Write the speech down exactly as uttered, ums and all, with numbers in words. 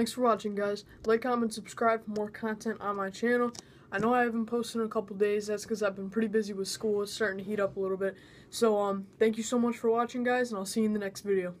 Thanks for watching, guys. Like, comment, subscribe for more content on my channel. I know I haven't posted in a couple days. That's because I've been pretty busy with school. It's starting to heat up a little bit. So, um, thank you so much for watching, guys, and I'll see you in the next video.